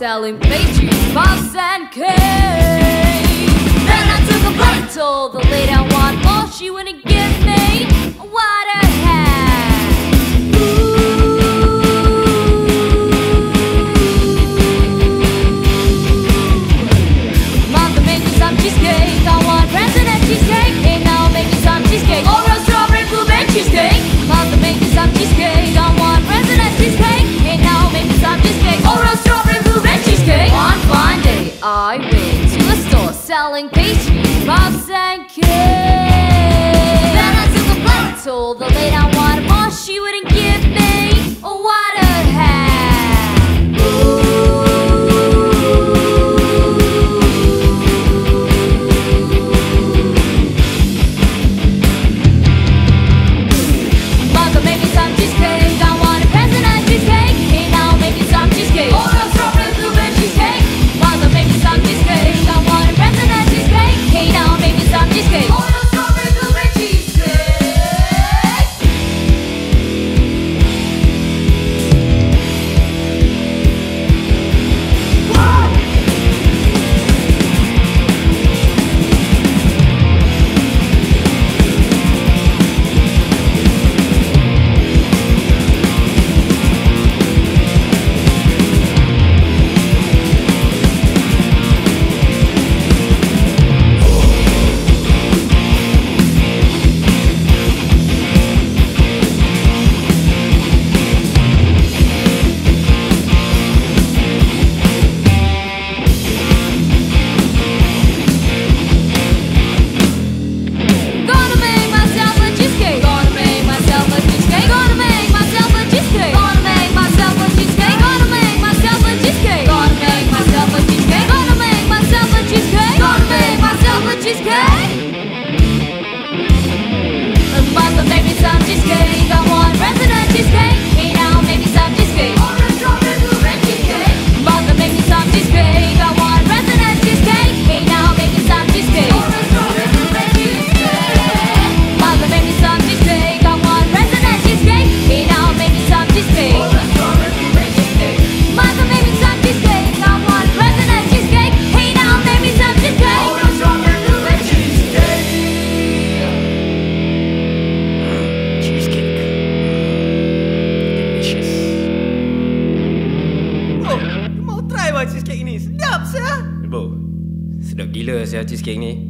selling pastries, puffs and cake. Then I took a bite, told the lady I want all she wouldn't give me. What a hat. Ooh. Mother, make me some cheesecake. I want president cheesecake. Hey, now make me some cheesecake. Or a strawberry blueberry cheesecake. Mother, make me some cheesecake. I want president cheesecake. Hey, now make me some cheesecake. Or a strawberry blueberry cheesecake. On fine day, I went to a store selling pastries, puffs and cake. Told the lady I wanted more, she wouldn't give me. What a hat. Ooh. Mother, make me some cheesecake. I want a president cheesecake. Hey, now make me some cheesecake. Or a strawberry blueberry cheesecake. Mother, make me some cheesecake. I want a president cheesecake. Hey, now make me some cheesecake. Sedap gila saya cheesecake ni.